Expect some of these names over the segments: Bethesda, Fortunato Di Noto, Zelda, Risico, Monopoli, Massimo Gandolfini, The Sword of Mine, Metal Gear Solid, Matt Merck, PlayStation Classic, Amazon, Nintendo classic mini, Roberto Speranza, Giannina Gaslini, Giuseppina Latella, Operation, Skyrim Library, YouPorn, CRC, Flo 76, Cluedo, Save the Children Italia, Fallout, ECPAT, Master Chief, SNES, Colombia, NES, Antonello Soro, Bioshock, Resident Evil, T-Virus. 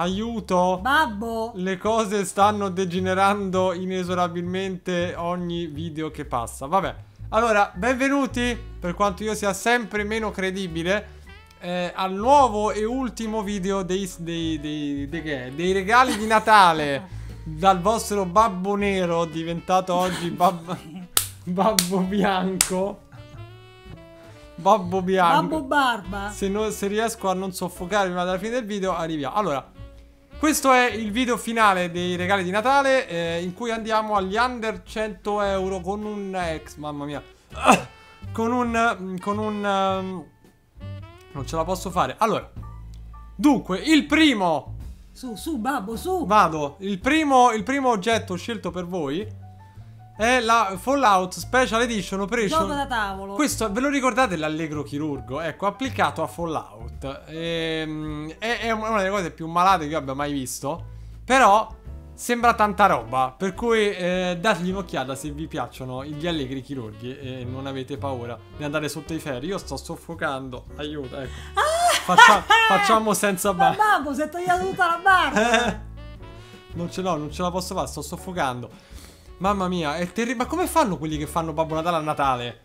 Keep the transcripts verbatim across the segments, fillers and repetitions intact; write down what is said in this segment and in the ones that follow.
Aiuto! Babbo! Le cose stanno degenerando inesorabilmente ogni video che passa. Vabbè. Allora, benvenuti, per quanto io sia sempre meno credibile, eh, al nuovo e ultimo video dei, dei, dei, dei, dei, dei regali di Natale dal vostro babbo nero, diventato oggi babbo, babbo bianco. Babbo bianco. Babbo barba. Se, no, se riesco a non soffocarmi prima della fine del video, arriviamo. Allora, questo è il video finale dei regali di Natale, eh, in cui andiamo agli under cento euro con un ex, mamma mia, con un, con un, um, non ce la posso fare. Allora, dunque, il primo, su, su, babbo, su, vado, il primo, il primo oggetto scelto per voi è la Fallout Special Edition Operation. Gioco da tavolo. Questo, ve lo ricordate, l'allegro chirurgo? Ecco, applicato a Fallout. Ehm, è, è una delle cose più malate che io abbia mai visto, però sembra tanta roba, per cui eh, dategli un'occhiata se vi piacciono gli allegri chirurghi e non avete paura di andare sotto i ferri. Io sto soffocando, aiuto, ecco. Ah! Faccia, facciamo senza barba. Ma mamma, si è tagliata tutta la barba. Non ce l'ho, non ce la posso fare, sto soffocando. Mamma mia, è terribile. Ma come fanno quelli che fanno Babbo Natale a Natale?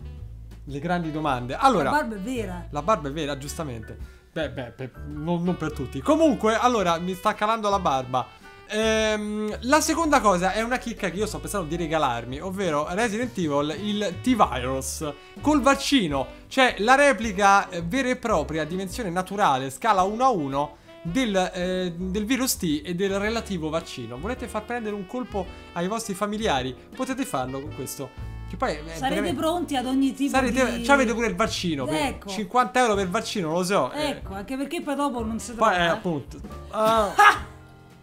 Le grandi domande. Allora, la barba è vera. La barba è vera, giustamente. Beh, beh, beh non, non per tutti. Comunque, allora, mi sta calando la barba. Ehm, la seconda cosa è una chicca che io sto pensando di regalarmi, ovvero Resident Evil, il T-Virus col vaccino. Cioè, la replica vera e propria, dimensione naturale, scala uno a uno. Del, eh, del virus T e del relativo vaccino. Volete far prendere un colpo ai vostri familiari? Potete farlo con questo. Che poi, eh, sarete pronti ad ogni tipo sarete, di... Cioè avete pure il vaccino, ecco. cinquanta euro per il vaccino, lo so. Ecco, eh. anche perché poi dopo non si trova. Poi, eh, appunto. Ah.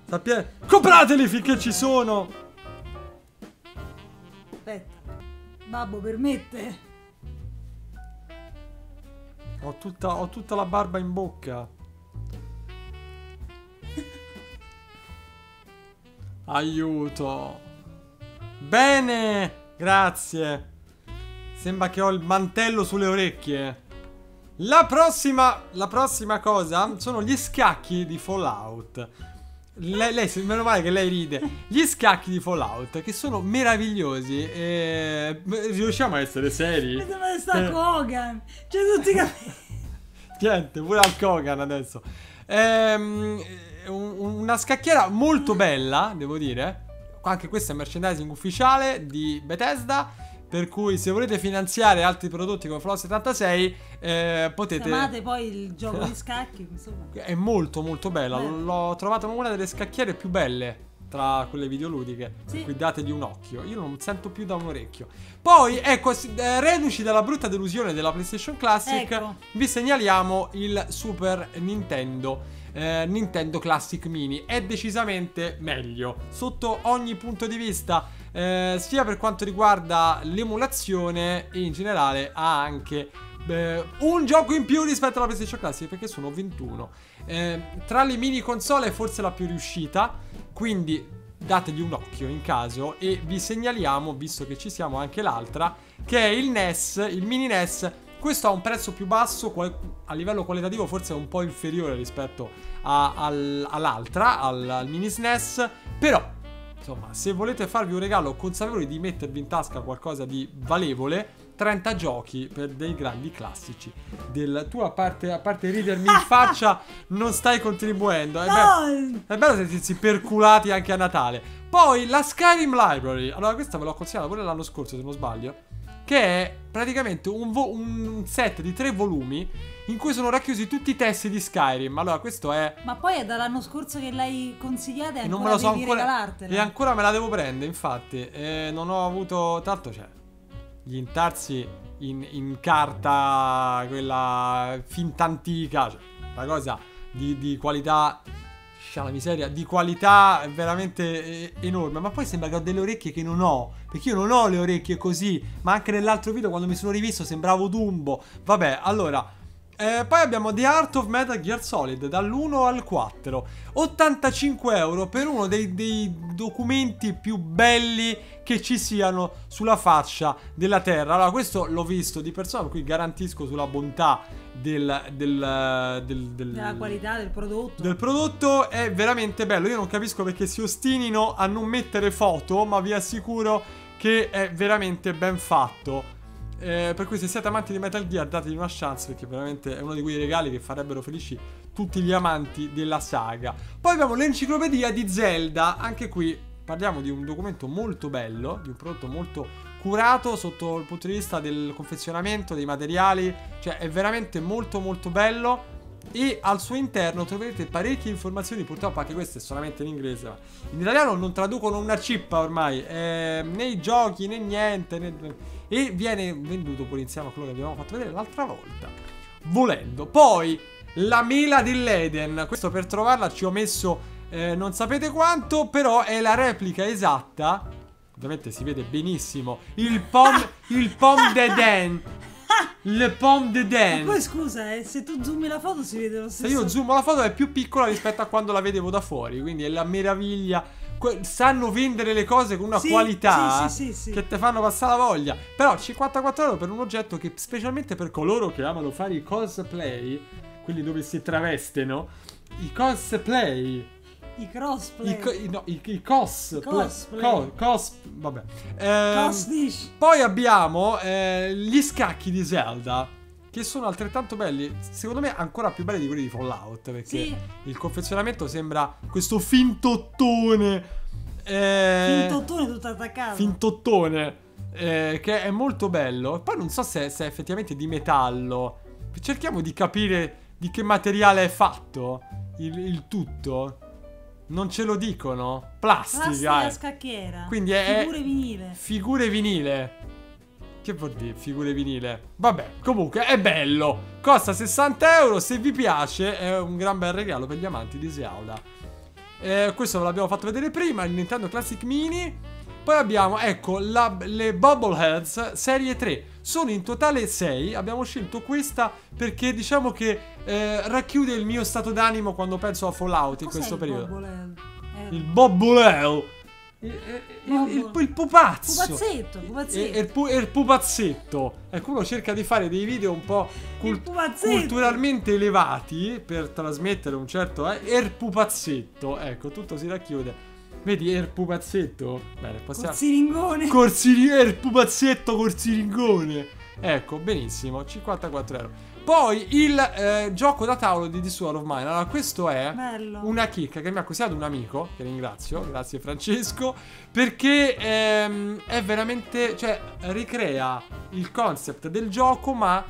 Sappiate, comprateli finché ci sono. Aspetta. Babbo, permette? Ho tutta, ho tutta la barba in bocca. Aiuto. Bene, grazie. Sembra che ho il mantello sulle orecchie. La prossima, la prossima cosa sono gli scacchi di Fallout. Lei, lei, meno male che lei ride. Gli scacchi di Fallout, che sono meravigliosi. E... riusciamo a essere seri? Mi sembra che sta Kogan. Cioè tutti capiti. Niente, pure al Kogan adesso. Ehm... Una scacchiera molto bella, devo dire. Anche questo è merchandising ufficiale di Bethesda, per cui se volete finanziare altri prodotti come Flo settantasei, eh, potete... Chiamate poi il gioco di scacchi, insomma. È molto molto bella. L'ho trovata una delle scacchiere più belle tra quelle videoludiche, sì. Per cui dategli un occhio. Io non sento più da un orecchio. Poi, ecco, reduci dalla brutta delusione della PlayStation Classic, ecco. Vi segnaliamo il Super Nintendo. Eh, Nintendo Classic Mini è decisamente meglio sotto ogni punto di vista, eh, sia per quanto riguarda l'emulazione e in generale ha anche eh, un gioco in più rispetto alla PlayStation Classic, perché sono ventuno. Eh, tra le mini console è forse la più riuscita, quindi dategli un occhio in caso, e vi segnaliamo, visto che ci siamo, anche l'altra, che è il N E S, il mini N E S. Questo ha un prezzo più basso, a livello qualitativo forse è un po' inferiore rispetto al, all'altra, al, al mini S N E S, però, insomma, se volete farvi un regalo consapevoli di mettervi in tasca qualcosa di valevole, trenta giochi per dei grandi classici del... Tu a parte, a parte ridermi in faccia non stai contribuendo, è, no. Be è bello sentirsi perculati anche a Natale. Poi la Skyrim Library, allora questa ve l'ho consigliata pure l'anno scorso se non sbaglio, che è praticamente un, un set di tre volumi in cui sono racchiusi tutti i testi di Skyrim. Allora questo è... Ma poi è dall'anno scorso che l'hai consigliata e non me lo so ancora... E ancora me la devo prendere, infatti. E non ho avuto... Tanto c'è gli intarsi in, in carta, quella finta antica, cioè una cosa di, di qualità... la miseria, di qualità veramente enorme. Ma poi sembra che ho delle orecchie che non ho, perché io non ho le orecchie così. Ma anche nell'altro video quando mi sono rivisto sembravo Dumbo. Vabbè, allora eh, poi abbiamo The Art of Metal Gear Solid dall'uno al quattro, ottantacinque euro per uno dei, dei documenti più belli che ci siano sulla faccia della terra. Allora questo l'ho visto di persona, per cui garantisco sulla bontà della, della, del, del, della qualità del prodotto. Del prodotto è veramente bello. Io non capisco perché si ostinino a non mettere foto, ma vi assicuro che è veramente ben fatto. Eh, per cui se siete amanti di Metal Gear, dategli una chance, perché veramente è uno di quei regali che farebbero felici tutti gli amanti della saga. Poi abbiamo l'enciclopedia di Zelda. Anche qui parliamo di un documento molto bello, di un prodotto molto curato sotto il punto di vista del confezionamento, dei materiali. Cioè è veramente molto molto bello. E al suo interno troverete parecchie informazioni. Purtroppo anche queste solamente in inglese, ma in italiano non traducono una cippa ormai, eh, né i giochi né niente, né... E viene venduto pure insieme a quello che abbiamo fatto vedere l'altra volta, volendo. Poi, la mela dell'Eden. Questo per trovarla ci ho messo eh, non sapete quanto, però è la replica esatta. Ovviamente si vede benissimo. Il pom, il pom d'Eden. Le pom d'Eden. Ma poi scusa, eh, se tu zoomi la foto si vede lo stesso. Se io zoomo la foto è più piccola rispetto a quando la vedevo da fuori. Quindi è la meraviglia. Sanno vendere le cose con una sì, qualità sì, sì, sì, sì. che te fanno passare la voglia. Però cinquantaquattro euro per un oggetto che, specialmente per coloro che amano fare i cosplay, quelli dove si travestano, i cosplay, i crossplay, i, co no, i, i cos cosplay co cos vabbè eh, poi abbiamo eh, gli scacchi di Zelda, che sono altrettanto belli, secondo me ancora più belli di quelli di Fallout, perché sì. il confezionamento sembra questo fintottone eh, fintottone tutto attaccato, fintottone eh, che è molto bello. Poi non so se, se è effettivamente di metallo, cerchiamo di capire di che materiale è fatto il, il tutto, non ce lo dicono. Plastica, plastica eh. scacchiera, quindi è figure vinile, figure vinile. Che vuol dire figure vinile? Vabbè, comunque è bello. Costa sessanta euro, se vi piace è un gran bel regalo per gli amanti di Zelda. eh, Questo ve l'abbiamo fatto vedere prima, il Nintendo Classic Mini. Poi abbiamo, ecco, la, le Bobbleheads serie tre. Sono in totale sei. Abbiamo scelto questa perché diciamo che eh, racchiude il mio stato d'animo quando penso a Fallout. Cos'è in questo il periodo? Bobblehead? Eh. Il Bobblehead Il, il, il, il pupazzo Pupazzetto, pupazzetto. Il, pu, il pupazzetto. Ecco, uno cerca di fare dei video un po' cult culturalmente elevati per trasmettere un certo eh, il pupazzetto. Ecco, tutto si racchiude. Vedi, il pupazzetto. Bene, possiamo... Corsiringone Corsiri... Il pupazzetto corsiringone. Ecco, benissimo, cinquantaquattro euro. Poi il eh, gioco da tavolo di The Sword of Mine. Allora, questo è bello. Una chicca che mi ha consigliato un amico, che ringrazio, grazie Francesco, perché ehm, è veramente, cioè, ricrea il concept del gioco ma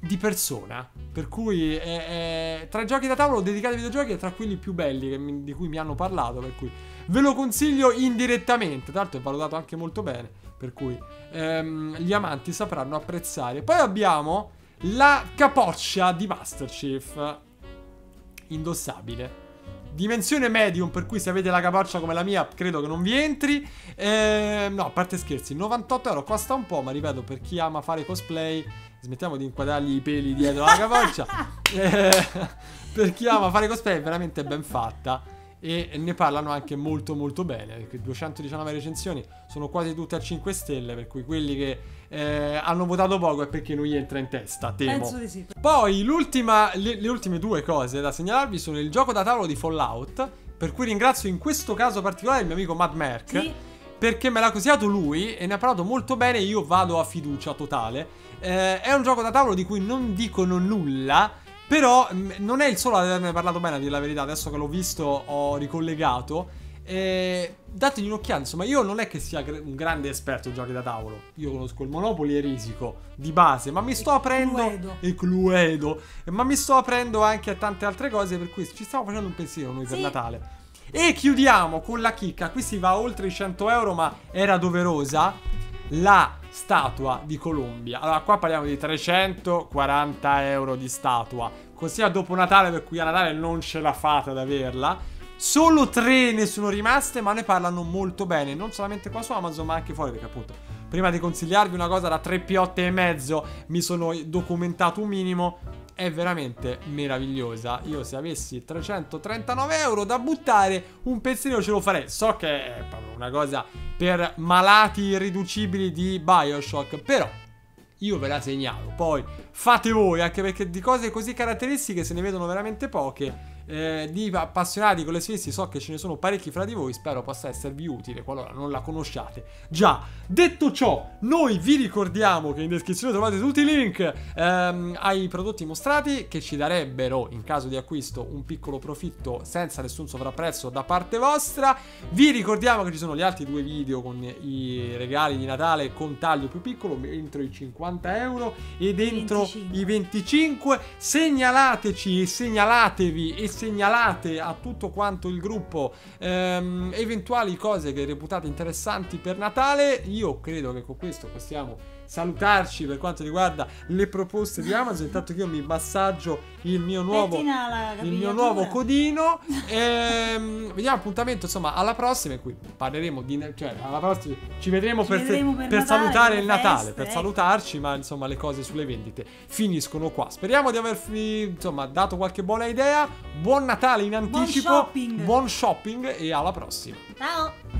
di persona. Per cui è, è, tra i giochi da tavolo dedicati ai videogiochi è tra quelli più belli che mi, di cui mi hanno parlato, per cui ve lo consiglio indirettamente. Tra l'altro è valutato anche molto bene, per cui ehm, gli amanti sapranno apprezzare. Poi abbiamo la capoccia di Master Chief indossabile, dimensione medium, per cui se avete la capoccia come la mia credo che non vi entri. eh, No, a parte scherzi, novantotto euro costa un po', ma ripeto, per chi ama fare cosplay, smettiamo di inquadrargli i peli dietro la capoccia. eh, Per chi ama fare cosplay è veramente ben fatta e ne parlano anche molto molto bene, perché duecentodiciannove recensioni, sono quasi tutte a cinque stelle, per cui quelli che eh, hanno votato poco è perché non gli entra in testa, temo. Penso di sì. Poi l'ultima, le, le ultime due cose da segnalarvi sono il gioco da tavolo di Fallout, per cui ringrazio in questo caso particolare il mio amico Matt Merck, sì. perché me l'ha consigliato lui e ne ha parlato molto bene, io vado a fiducia totale. eh, È un gioco da tavolo di cui non dicono nulla, però non è il solo ad averne parlato bene, a dire la verità. Adesso che l'ho visto ho ricollegato. eh, Dategli un'occhiata. Insomma, io non è che sia un grande esperto di giochi da tavolo, io conosco il Monopoli e Risico di base, ma mi sto e aprendo Cluedo. E Cluedo ma mi sto aprendo anche a tante altre cose, per cui ci stiamo facendo un pensiero noi sì. per Natale. E chiudiamo con la chicca. Qui si va oltre i cento euro, ma era doverosa. La statua di Colombia. Allora, qua parliamo di trecentoquaranta euro di statua, così a dopo Natale, per cui a Natale non ce la fate ad averla. Solo tre ne sono rimaste, ma ne parlano molto bene, non solamente qua su Amazon ma anche fuori, perché appunto prima di consigliarvi una cosa da tre piotte e mezzo mi sono documentato un minimo. È veramente meravigliosa. Io se avessi trecentotrentanove euro da buttare, un pensierino ce lo farei. So che è proprio una cosa per malati irriducibili di Bioshock, però io ve la segnalo. Poi fate voi, anche perché di cose così caratteristiche se ne vedono veramente poche. Eh, di appassionati collezionisti so che ce ne sono parecchi fra di voi, spero possa esservi utile qualora non la conosciate già. Detto ciò, noi vi ricordiamo che in descrizione trovate tutti i link ehm, ai prodotti mostrati, che ci darebbero in caso di acquisto un piccolo profitto senza nessun sovrapprezzo da parte vostra. Vi ricordiamo che ci sono gli altri due video con i regali di Natale con taglio più piccolo, entro i cinquanta euro e dentro venticinque. I venticinque. Segnalateci e segnalatevi e segnalate a tutto quanto il gruppo ehm, eventuali cose che reputate interessanti per Natale. Io credo che con questo possiamo salutarci per quanto riguarda le proposte di Amazon. Intanto che io mi massaggio il mio nuovo, il mio nuovo codino. ehm, vediamo appuntamento insomma alla prossima, in cui parleremo di, cioè alla prossima ci vedremo, ci per, vedremo per, per Natale, salutare per il feste, Natale, per eh. salutarci, ma insomma le cose sulle vendite finiscono qua. Speriamo di avervi insomma dato qualche buona idea. Buon Natale in anticipo, buon shopping, buon shopping e alla prossima. Ciao.